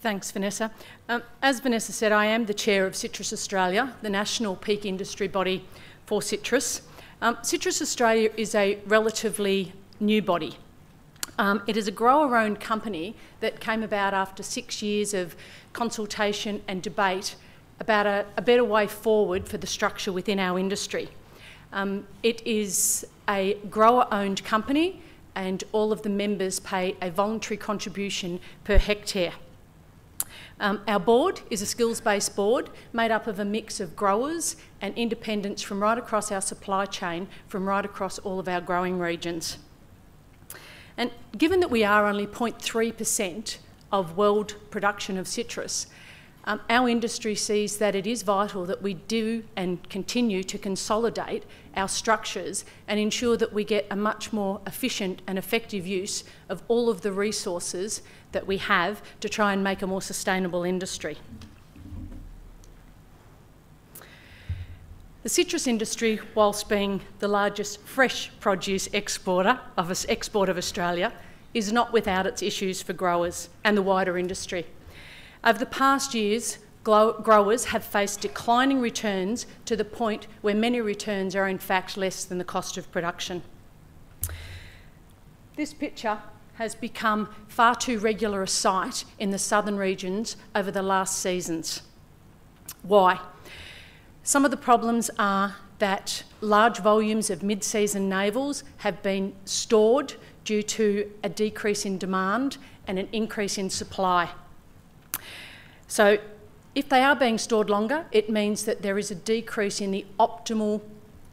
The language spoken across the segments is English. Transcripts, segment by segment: Thanks, Vanessa. As Vanessa said, I am the chair of Citrus Australia, the national peak industry body for citrus. Citrus Australia is a relatively new body. It is a grower-owned company that came about after 6 years of consultation and debate about a better way forward for the structure within our industry. It is a grower-owned company, and all of the members pay a voluntary contribution per hectare. Our board is a skills-based board made up of a mix of growers and independents from right across our supply chain, from right across all of our growing regions. And given that we are only 0.3% of world production of citrus, our industry sees that it is vital that we do and continue to consolidate our structures and ensure that we get a much more efficient and effective use of all of the resources that we have to try and make a more sustainable industry. The citrus industry, whilst being the largest fresh produce export of Australia, is not without its issues for growers and the wider industry. Over the past years, growers have faced declining returns to the point where many returns are in fact less than the cost of production. This picture has become far too regular a sight in the southern regions over the last seasons. Why? Some of the problems are that large volumes of mid-season navels have been stored due to a decrease in demand and an increase in supply. So if they are being stored longer, it means that there is a decrease in the optimal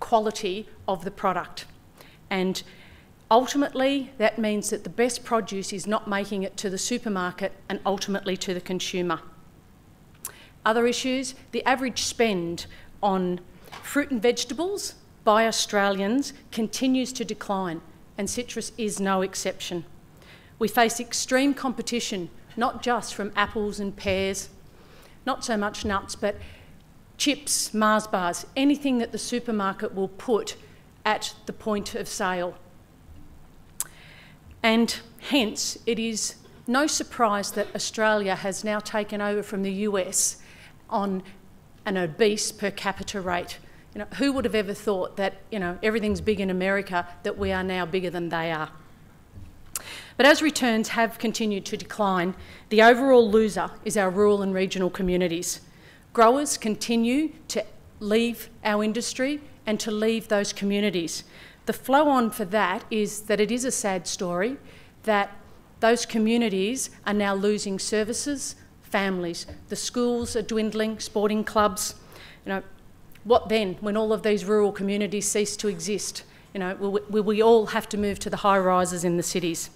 quality of the product. And ultimately, that means that the best produce is not making it to the supermarket and ultimately to the consumer. Other issues, the average spend on fruit and vegetables by Australians continues to decline, and citrus is no exception. We face extreme competition, not just from apples and pears, not so much nuts, but chips, Mars bars, anything that the supermarket will put at the point of sale. And hence, it is no surprise that Australia has now taken over from the US on an obese per capita rate. You know, who would have ever thought that, you know, everything's big in America, that we are now bigger than they are? But as returns have continued to decline, the overall loser is our rural and regional communities. Growers continue to leave our industry and to leave those communities. The flow on for that is that it is a sad story that those communities are now losing services, families. The schools are dwindling, sporting clubs. You know, what then when all of these rural communities cease to exist? You know, will we all have to move to the high rises in the cities?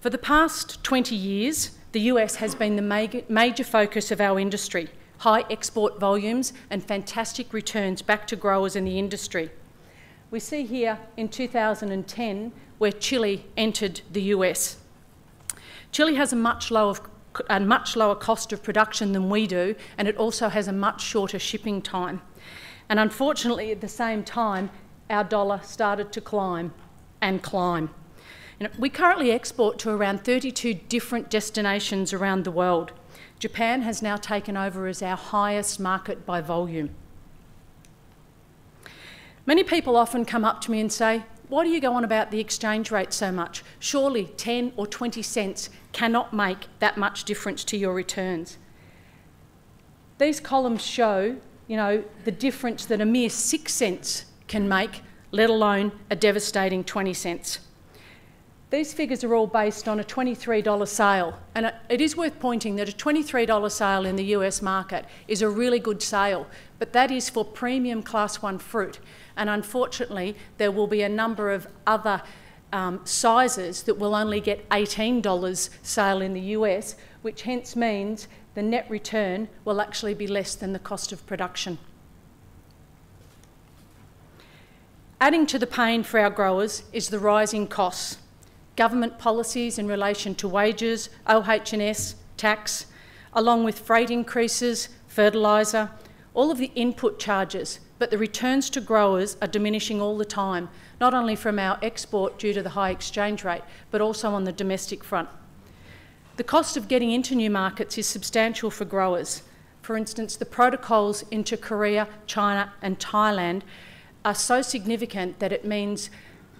For the past 20 years, the US has been the major focus of our industry, high export volumes and fantastic returns back to growers in the industry. We see here in 2010 where Chile entered the US. Chile has a much lower cost of production than we do, and it also has a much shorter shipping time. And unfortunately, at the same time, our dollar started to climb and climb. We currently export to around 32 different destinations around the world. Japan has now taken over as our highest market by volume. Many people often come up to me and say, why do you go on about the exchange rate so much? Surely 10 or 20 cents cannot make that much difference to your returns. These columns show, you know, the difference that a mere 6 cents can make, let alone a devastating 20 cents. These figures are all based on a $23 sale, and it is worth pointing that a $23 sale in the US market is a really good sale, but that is for premium class 1 fruit, and unfortunately there will be a number of other sizes that will only get $18 sale in the US, which hence means the net return will actually be less than the cost of production. Adding to the pain for our growers is the rising costs. Government policies in relation to wages, OH&S, tax, along with freight increases, fertiliser, all of the input charges, but the returns to growers are diminishing all the time, not only from our export due to the high exchange rate, but also on the domestic front. The cost of getting into new markets is substantial for growers. For instance, the protocols into Korea, China and Thailand are so significant that it means,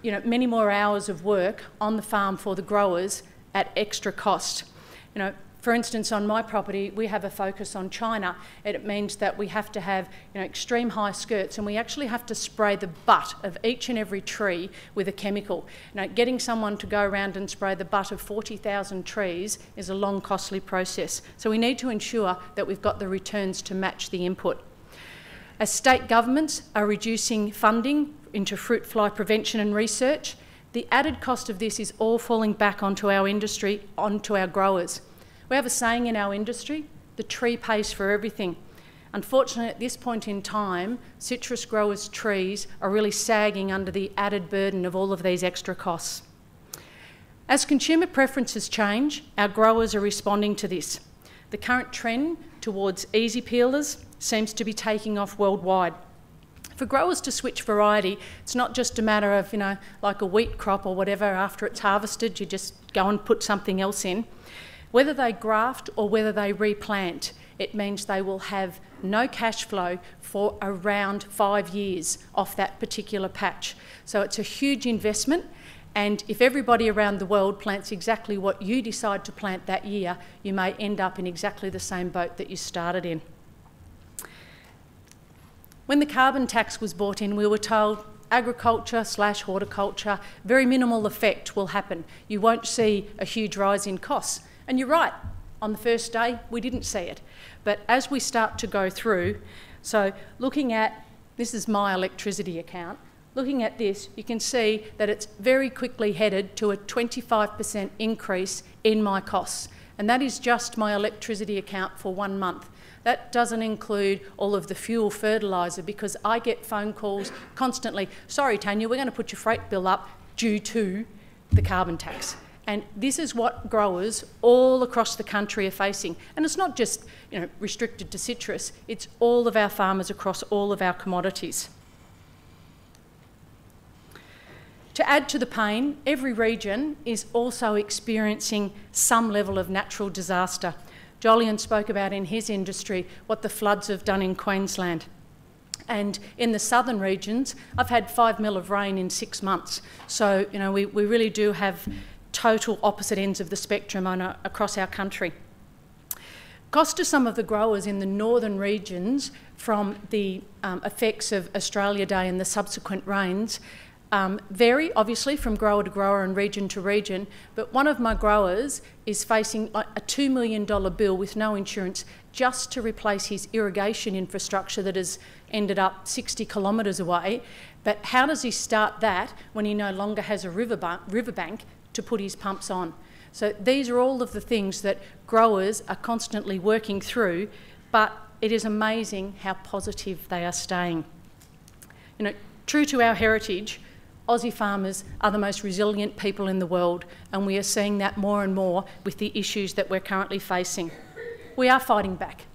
you know, many more hours of work on the farm for the growers at extra cost. You know, for instance, on my property, we have a focus on China, and it means that we have to have, you know, extreme high skirts, and we actually have to spray the butt of each and every tree with a chemical. You know, getting someone to go around and spray the butt of 40,000 trees is a long, costly process. So we need to ensure that we've got the returns to match the input. As state governments are reducing funding into fruit fly prevention and research, the added cost of this is all falling back onto our industry, onto our growers. We have a saying in our industry, the tree pays for everything. Unfortunately, at this point in time, citrus growers' trees are really sagging under the added burden of all of these extra costs. As consumer preferences change, our growers are responding to this. The current trend towards easy peelers seems to be taking off worldwide. For growers to switch variety, it's not just a matter of, you know, like a wheat crop or whatever, after it's harvested, you just go and put something else in. Whether they graft or whether they replant, it means they will have no cash flow for around 5 years off that particular patch. So it's a huge investment, and if everybody around the world plants exactly what you decide to plant that year, you may end up in exactly the same boat that you started in. When the carbon tax was brought in, we were told agriculture/horticulture, very minimal effect will happen. You won't see a huge rise in costs. And you're right, on the first day, we didn't see it. But as we start to go through, so looking at, this is my electricity account, looking at this, you can see that it's very quickly headed to a 25% increase in my costs. And that is just my electricity account for 1 month. That doesn't include all of the fuel, fertiliser, because I get phone calls constantly, sorry Tanya, we're going to put your freight bill up due to the carbon tax. And this is what growers all across the country are facing. And it's not just, you know, restricted to citrus, it's all of our farmers across all of our commodities. To add to the pain, every region is also experiencing some level of natural disaster. Jolyon spoke about in his industry what the floods have done in Queensland. And in the southern regions, I've had 5 mm of rain in 6 months. So, you know, we really do have total opposite ends of the spectrum across our country. Cost to some of the growers in the northern regions from the effects of Australia Day and the subsequent rains vary obviously from grower to grower and region to region, but one of my growers is facing a $2 million bill with no insurance just to replace his irrigation infrastructure that has ended up 60 kilometres away. But how does he start that when he no longer has a riverbank to put his pumps on? So these are all of the things that growers are constantly working through, but it is amazing how positive they are staying. You know, true to our heritage, Aussie farmers are the most resilient people in the world, and we are seeing that more and more with the issues that we're currently facing. We are fighting back.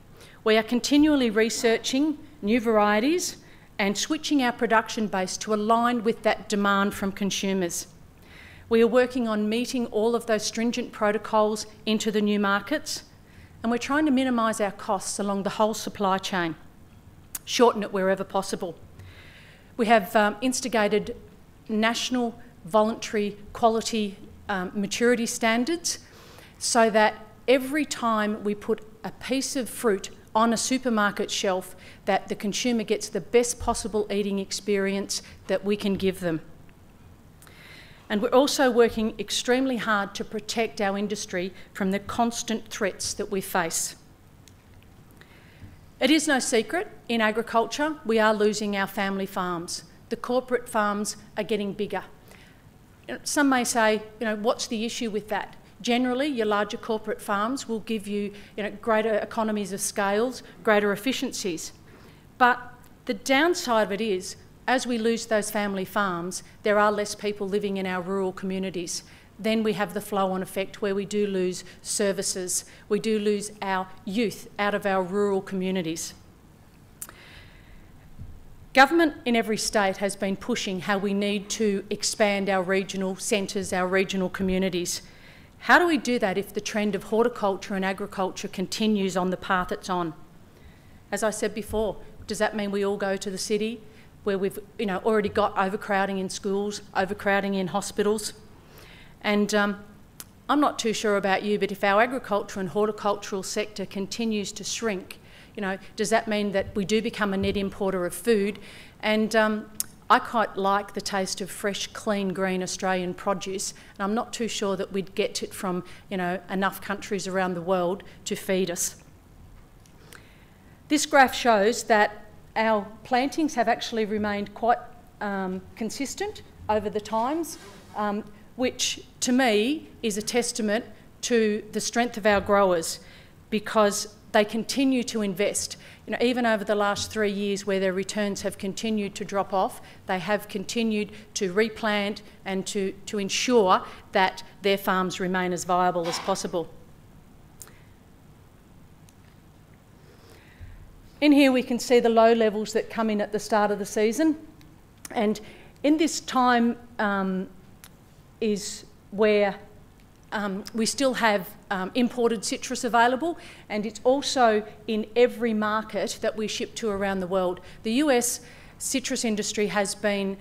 We are continually researching new varieties and switching our production base to align with that demand from consumers. We are working on meeting all of those stringent protocols into the new markets, and we're trying to minimise our costs along the whole supply chain, shorten it wherever possible. We have instigated national voluntary quality maturity standards so that every time we put a piece of fruit on a supermarket shelf, that the consumer gets the best possible eating experience that we can give them. And we're also working extremely hard to protect our industry from the constant threats that we face. It is no secret, in agriculture, we are losing our family farms. The corporate farms are getting bigger. Some may say, you know, what's the issue with that? Generally, your larger corporate farms will give you, greater economies of scale, greater efficiencies. But the downside of it is, as we lose those family farms, there are less people living in our rural communities. Then we have the flow-on effect where we do lose services. We do lose our youth out of our rural communities. Government in every state has been pushing how we need to expand our regional centres, our regional communities. How do we do that if the trend of horticulture and agriculture continues on the path it's on? As I said before, does that mean we all go to the city where we've already got overcrowding in schools, overcrowding in hospitals? And I'm not too sure about you, but if our agriculture and horticultural sector continues to shrink, does that mean that we do become a net importer of food? And I quite like the taste of fresh, clean, green Australian produce, and I'm not too sure that we'd get it from, enough countries around the world to feed us. This graph shows that our plantings have actually remained quite consistent over the times, which to me is a testament to the strength of our growers, because they continue to invest. Even over the last 3 years where their returns have continued to drop off, they have continued to replant and to ensure that their farms remain as viable as possible. In here we can see the low levels that come in at the start of the season, and in this time is where we still have imported citrus available, and it's also in every market that we ship to around the world. The US citrus industry has been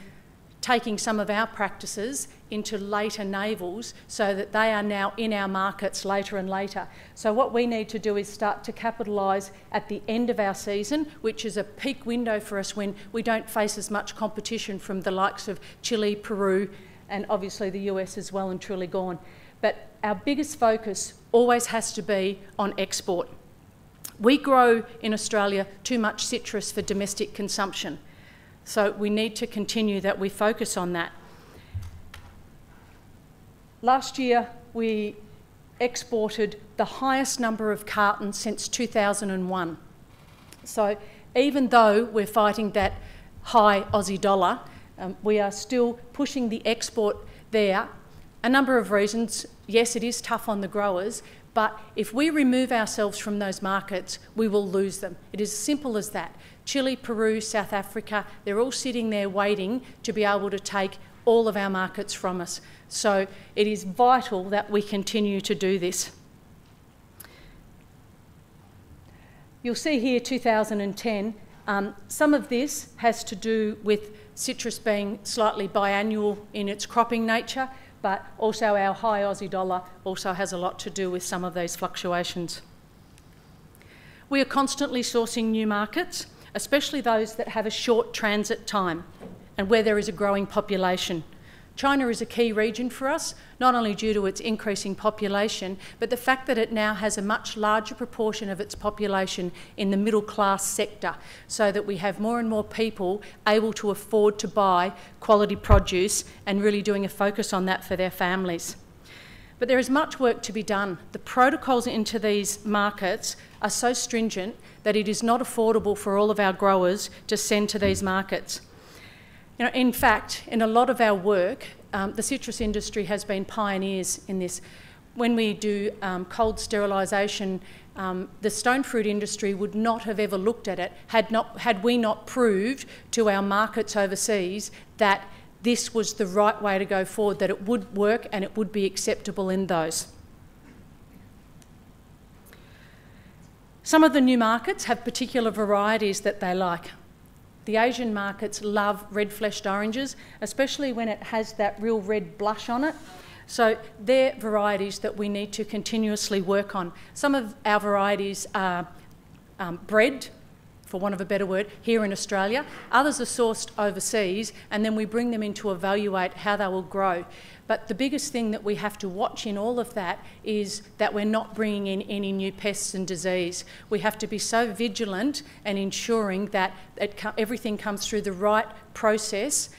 taking some of our practices into later navels so that they are now in our markets later and later. So what we need to do is start to capitalise at the end of our season, which is a peak window for us when we don't face as much competition from the likes of Chile, Peru, and obviously the US is well and truly gone. But our biggest focus always has to be on export. We grow in Australia too much citrus for domestic consumption, so we need to continue that we focus on that. Last year we exported the highest number of cartons since 2001. So even though we're fighting that high Aussie dollar, we are still pushing the export there. A number of reasons. Yes, it is tough on the growers, but if we remove ourselves from those markets, we will lose them. It is as simple as that. Chile, Peru, South Africa, they're all sitting there waiting to be able to take all of our markets from us. So it is vital that we continue to do this. You'll see here 2010. Some of this has to do with citrus being slightly biannual in its cropping nature, but also our high Aussie dollar also has a lot to do with some of those fluctuations. We are constantly sourcing new markets, especially those that have a short transit time and where there is a growing population. China is a key region for us, not only due to its increasing population, but the fact that it now has a much larger proportion of its population in the middle class sector, so that we have more and more people able to afford to buy quality produce and really doing a focus on that for their families. But there is much work to be done. The protocols into these markets are so stringent that it is not affordable for all of our growers to send to these markets. In fact, in a lot of our work, the citrus industry has been pioneers in this. When we do cold sterilisation, the stone fruit industry would not have ever looked at it had we not proved to our markets overseas that this was the right way to go forward, that it would work and it would be acceptable in those. Some of the new markets have particular varieties that they like. The Asian markets love red-fleshed oranges, especially when it has that real red blush on it. So they're varieties that we need to continuously work on. Some of our varieties are bred, for want of a better word, here in Australia. Others are sourced overseas, and then we bring them in to evaluate how they will grow. But the biggest thing that we have to watch in all of that is that we're not bringing in any new pests and disease. We have to be so vigilant and ensuring that everything comes through the right process,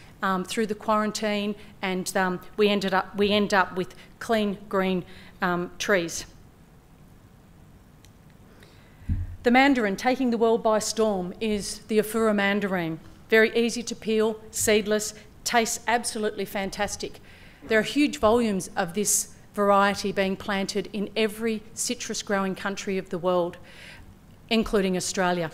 through the quarantine, and we end up with clean, green trees. The mandarin taking the world by storm is the Afura mandarin. Very easy to peel, seedless, tastes absolutely fantastic. There are huge volumes of this variety being planted in every citrus growing country of the world, including Australia.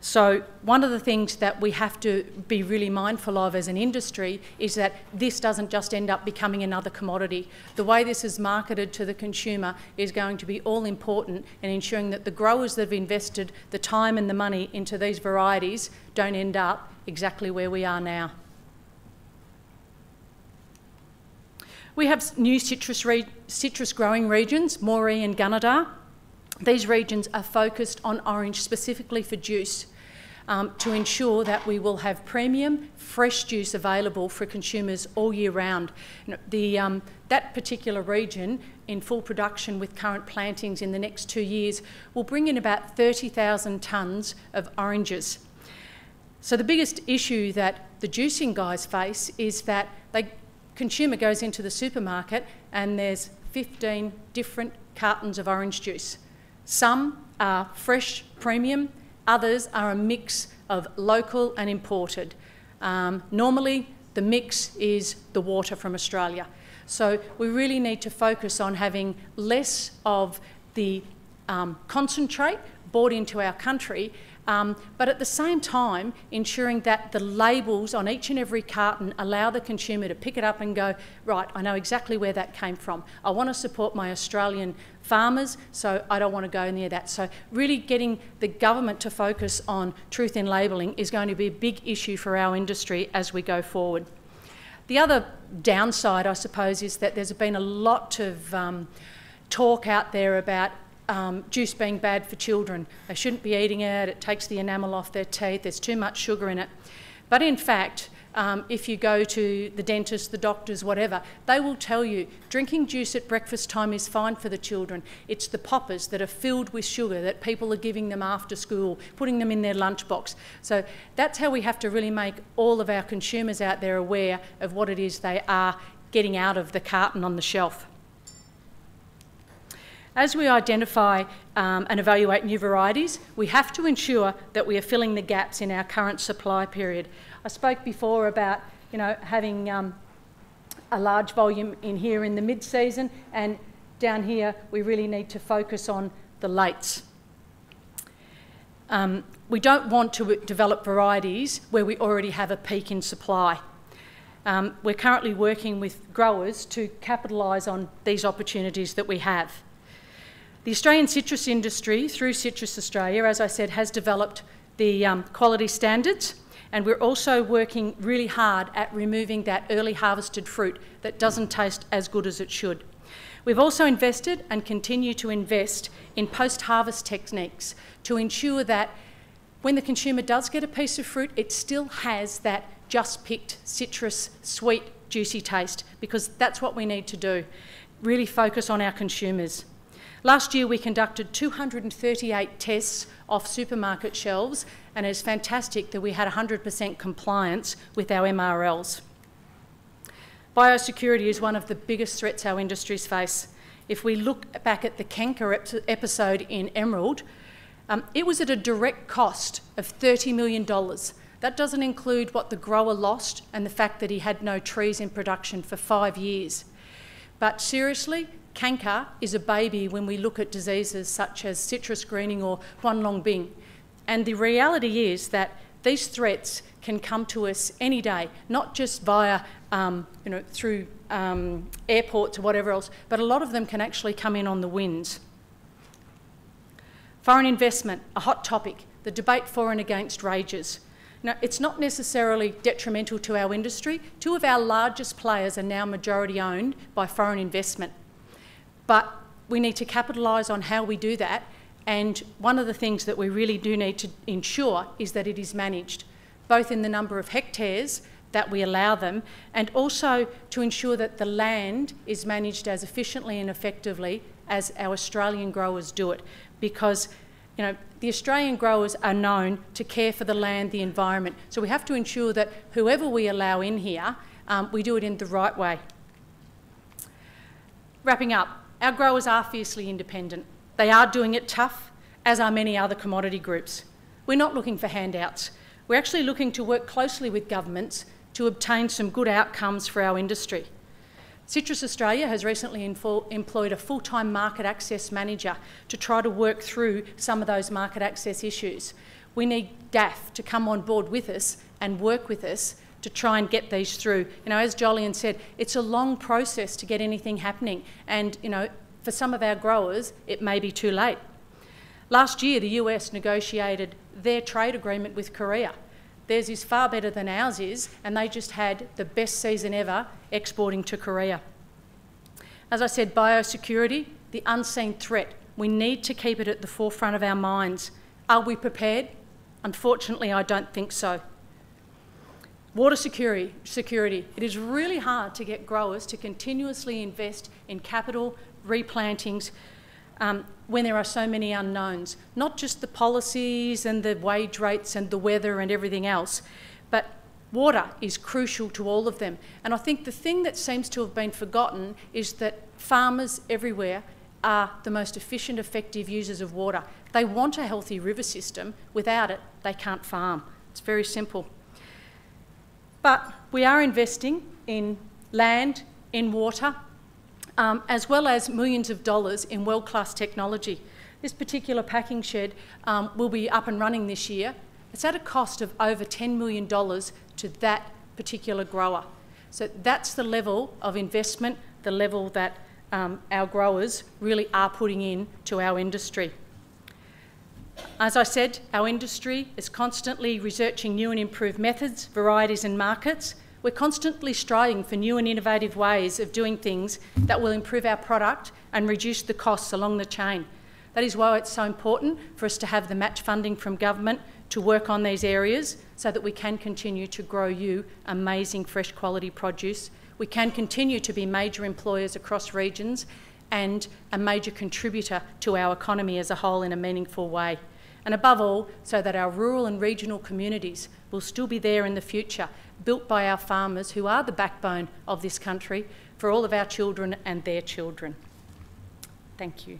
So one of the things that we have to be really mindful of as an industry is that this doesn't just end up becoming another commodity. The way this is marketed to the consumer is going to be all important in ensuring that the growers that have invested the time and the money into these varieties don't end up exactly where we are now. We have new citrus growing regions, Moree and Gunnedah. These regions are focused on orange specifically for juice to ensure that we will have premium, fresh juice available for consumers all year round. You know, that particular region in full production with current plantings in the next 2 years will bring in about 30,000 tonnes of oranges. So the biggest issue that the juicing guys face is that the consumer goes into the supermarket and there's 15 different cartons of orange juice. Some are fresh, premium, others are a mix of local and imported. Normally, the mix is the water from Australia. So we really need to focus on having less of the concentrate bought into our country, but at the same time, ensuring that the labels on each and every carton allow the consumer to pick it up and go, right, I know exactly where that came from. I want to support my Australian farmers, so I don't want to go near that. So really getting the government to focus on truth in labelling is going to be a big issue for our industry as we go forward. The other downside, I suppose, is that there's been a lot of talk out there about juice being bad for children. They shouldn't be eating it, it takes the enamel off their teeth, there's too much sugar in it. But in fact, if you go to the dentist, the doctors, whatever, they will tell you drinking juice at breakfast time is fine for the children. It's the poppers that are filled with sugar that people are giving them after school, putting them in their lunchbox. So that's how we have to really make all of our consumers out there aware of what it is they are getting out of the carton on the shelf. As we identify and evaluate new varieties, we have to ensure that we are filling the gaps in our current supply period. I spoke before about, you know, having a large volume in here in the mid-season, and down here we really need to focus on the lates. We don't want to develop varieties where we already have a peak in supply. We're currently working with growers to capitalise on these opportunities that we have. The Australian citrus industry, through Citrus Australia, as I said, has developed the quality standards, and we're also working really hard at removing that early harvested fruit that doesn't taste as good as it should. We've also invested and continue to invest in post-harvest techniques to ensure that when the consumer does get a piece of fruit, it still has that just-picked citrus, sweet, juicy taste, because that's what we need to do, really focus on our consumers. Last year we conducted 238 tests off supermarket shelves, and it's fantastic that we had 100% compliance with our MRLs. Biosecurity is one of the biggest threats our industries face. If we look back at the canker episode in Emerald, it was at a direct cost of $30 million. That doesn't include what the grower lost and the fact that he had no trees in production for 5 years. But seriously, canker is a baby when we look at diseases such as citrus greening or Huanglongbing. And the reality is that these threats can come to us any day, not just via, you know, through airports or whatever else, but a lot of them can actually come in on the winds. Foreign investment, a hot topic, the debate for and against rages. Now, it's not necessarily detrimental to our industry. Two of our largest players are now majority owned by foreign investment. But we need to capitalise on how we do that, and one of the things that we really do need to ensure is that it is managed, both in the number of hectares that we allow them, and also to ensure that the land is managed as efficiently and effectively as our Australian growers do it, because, you know, the Australian growers are known to care for the land, the environment, so we have to ensure that whoever we allow in here, we do it in the right way. Wrapping up. Our growers are fiercely independent. They are doing it tough, as are many other commodity groups. We're not looking for handouts. We're actually looking to work closely with governments to obtain some good outcomes for our industry. Citrus Australia has recently employed a full-time market access manager to try to work through some of those market access issues. we need DAFF to come on board with us and work with us to try and get these through. You know, as Jolyon said, it's a long process to get anything happening, and, you know, for some of our growers, it may be too late. Last year, the US negotiated their trade agreement with Korea. Theirs is far better than ours is, and they just had the best season ever exporting to Korea. As I said, biosecurity, the unseen threat. We need to keep it at the forefront of our minds. Are we prepared? Unfortunately, I don't think so. Water security. It is really hard to get growers to continuously invest in capital replantings when there are so many unknowns, not just the policies and the wage rates and the weather and everything else, but water is crucial to all of them. And I think the thing that seems to have been forgotten is that farmers everywhere are the most efficient, effective users of water. They want a healthy river system. Without it, they can't farm. It's very simple. But we are investing in land, in water, as well as millions of dollars in world-class technology. This particular packing shed will be up and running this year. It's at a cost of over $10 million to that particular grower. So that's the level of investment, the level that our growers really are putting in to our industry. As I said, our industry is constantly researching new and improved methods, varieties and markets. We're constantly striving for new and innovative ways of doing things that will improve our product and reduce the costs along the chain. That is why it's so important for us to have the match funding from government to work on these areas so that we can continue to grow you amazing fresh quality produce. We can continue to be major employers across regions and a major contributor to our economy as a whole in a meaningful way. And above all, so that our rural and regional communities will still be there in the future, built by our farmers who are the backbone of this country for all of our children and their children. Thank you.